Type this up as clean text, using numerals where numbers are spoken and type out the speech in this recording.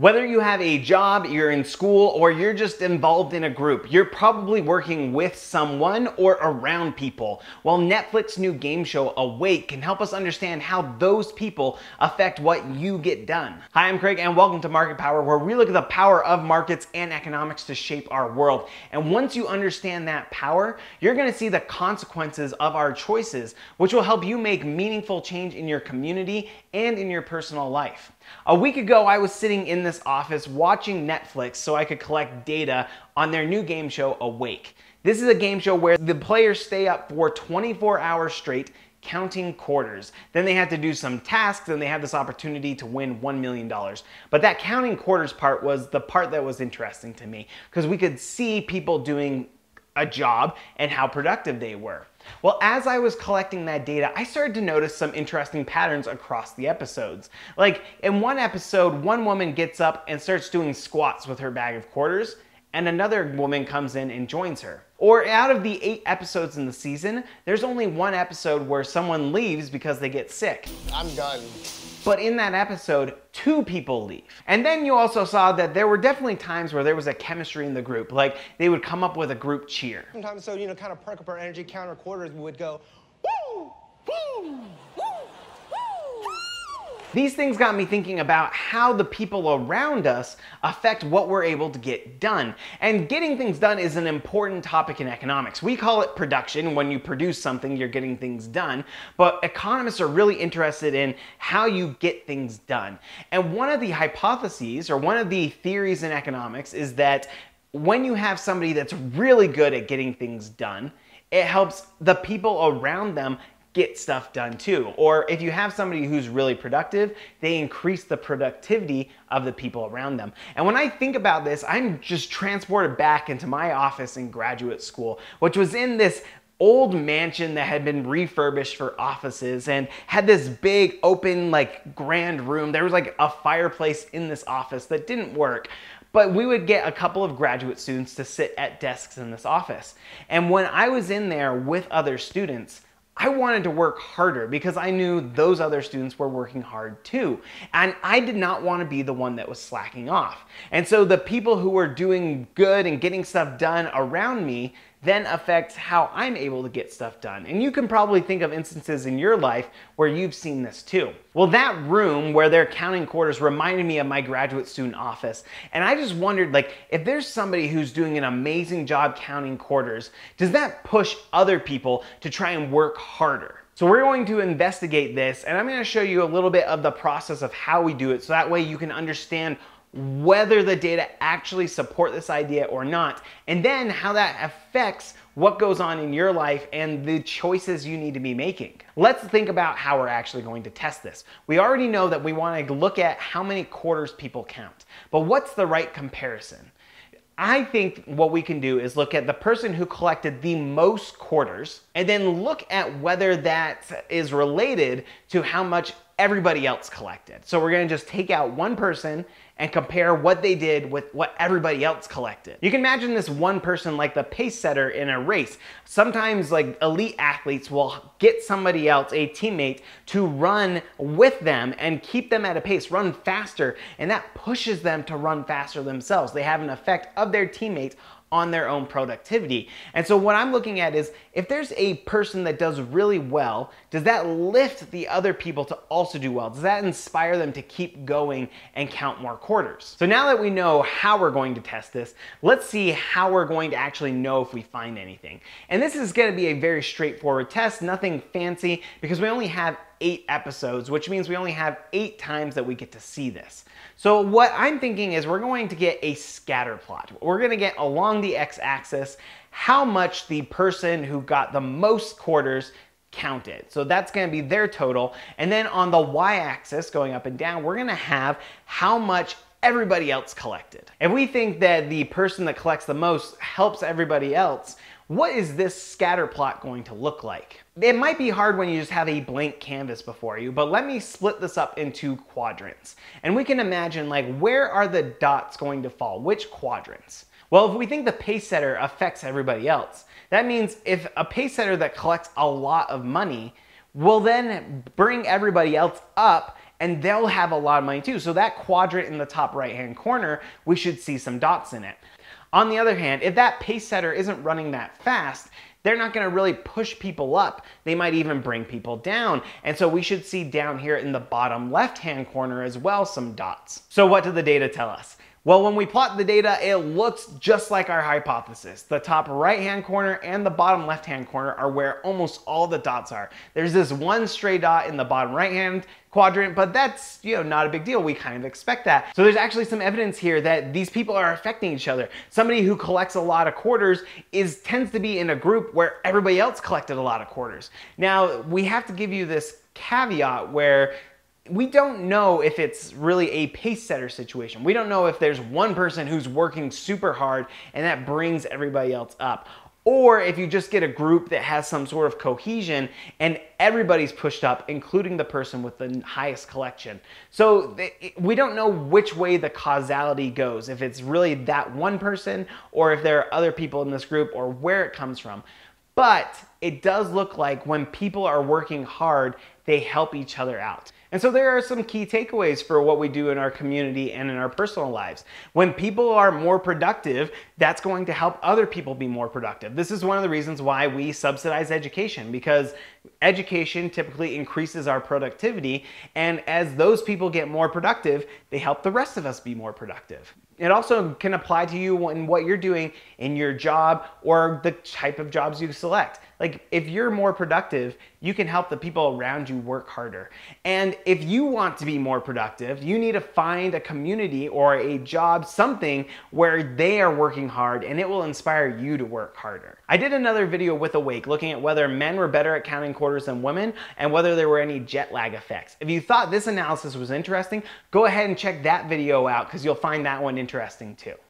Whether you have a job, you're in school, or you're just involved in a group, you're probably working with someone or around people. Well, Netflix's new game show, Awake, can help us understand how those people affect what you get done. Hi, I'm Craig, and welcome to Market Power, where we look at the power of markets and economics to shape our world. And once you understand that power, you're gonna see the consequences of our choices, which will help you make meaningful change in your community and in your personal life. A week ago, I was sitting in this office watching Netflix so I could collect data on their new game show, Awake. This is a game show where the players stay up for 24 hours straight counting quarters. Then they have to do some tasks and they have this opportunity to win $1 million. But that counting quarters part was the part that was interesting to me because we could see people doing a job and how productive they were. Well, as I was collecting that data, I started to notice some interesting patterns across the episodes. Like in one episode, one woman gets up and starts doing squats with her bag of quarters, and another woman comes in and joins her. Or out of the 8 episodes in the season, there's only one episode where someone leaves because they get sick. I'm done. But in that episode, 2 people leave. And then you also saw that there were definitely times where there was a chemistry in the group, like they would come up with a group cheer. Sometimes, so, you know, kind of perk up our energy, counter quarters, we would go, woo, woo, woo. These things got me thinking about how the people around us affect what we're able to get done. And getting things done is an important topic in economics. We call it production. When you produce something, you're getting things done. But economists are really interested in how you get things done. And one of the hypotheses, or one of the theories in economics, is that when you have somebody that's really good at getting things done, it helps the people around them get stuff done too. Or if you have somebody who's really productive, they increase the productivity of the people around them. And when I think about this, I'm just transported back into my office in graduate school, which was in this old mansion that had been refurbished for offices and had this big open, like, grand room. There was like a fireplace in this office that didn't work. But we would get a couple of graduate students to sit at desks in this office. And when I was in there with other students, I wanted to work harder because I knew those other students were working hard too. And I did not want to be the one that was slacking off. And so the people who were doing good and getting stuff done around me then affects how I'm able to get stuff done. And you can probably think of instances in your life where you've seen this too. Well, that room where they're counting quarters reminded me of my graduate student office. And I just wondered, like, if there's somebody who's doing an amazing job counting quarters, does that push other people to try and work harder? So we're going to investigate this, and I'm going to show you a little bit of the process of how we do it, so that way you can understand whether the data actually support this idea or not, and then how that affects what goes on in your life and the choices you need to be making. Let's think about how we're actually going to test this. We already know that we want to look at how many quarters people count, but what's the right comparison? I think what we can do is look at the person who collected the most quarters and then look at whether that is related to how much everybody else collected. So we're gonna just take out one person and compare what they did with what everybody else collected. You can imagine this one person like the pace setter in a race. Sometimes, like, elite athletes will get somebody else, a teammate, to run with them and keep them at a pace, run faster, and that pushes them to run faster themselves. They have an effect of their teammates on their own productivity. And so what I'm looking at is, if there's a person that does really well, does that lift the other people to also do well? Does that inspire them to keep going and count more quarters? So now that we know how we're going to test this, let's see how we're going to actually know if we find anything. And this is going to be a very straightforward test, nothing fancy, because we only have 8 episodes, which means we only have 8 times that we get to see this. So what I'm thinking is we're going to get a scatter plot. We're going to get along the x-axis how much the person who got the most quarters counted. So that's going to be their total. And then on the y-axis going up and down, we're going to have how much everybody else collected. If we think that the person that collects the most helps everybody else, what is this scatter plot going to look like? It might be hard when you just have a blank canvas before you, but let me split this up into quadrants. And we can imagine, like, where are the dots going to fall? Which quadrants? Well, if we think the pace setter affects everybody else, that means if a pace setter that collects a lot of money will then bring everybody else up and they'll have a lot of money too. So that quadrant in the top right-hand corner, we should see some dots in it. On the other hand, if that pace setter isn't running that fast, they're not gonna really push people up. They might even bring people down. And so we should see down here in the bottom left-hand corner as well some dots. So what did the data tell us? Well, when we plot the data, it looks just like our hypothesis. The top right-hand corner and the bottom left-hand corner are where almost all the dots are. There's this one stray dot in the bottom right-hand quadrant, but that's, you know, not a big deal. We kind of expect that. So there's actually some evidence here that these people are affecting each other. Somebody who collects a lot of quarters tends to be in a group where everybody else collected a lot of quarters. Now, we have to give you this caveat where we don't know if it's really a pace setter situation. We don't know if there's one person who's working super hard and that brings everybody else up, or if you just get a group that has some sort of cohesion and everybody's pushed up, including the person with the highest collection. So we don't know which way the causality goes, if it's really that one person or if there are other people in this group or where it comes from. But it does look like when people are working hard, they help each other out. And so there are some key takeaways for what we do in our community and in our personal lives. When people are more productive, that's going to help other people be more productive. This is one of the reasons why we subsidize education, because education typically increases our productivity, and as those people get more productive, they help the rest of us be more productive. It also can apply to you in what you're doing in your job or the type of jobs you select. Like, if you're more productive, you can help the people around you work harder. And if you want to be more productive, you need to find a community or a job, something where they are working hard, and it will inspire you to work harder. I did another video with Awake looking at whether men were better at counting quarters than women and whether there were any jet lag effects. If you thought this analysis was interesting, go ahead and check that video out because you'll find that one interesting too.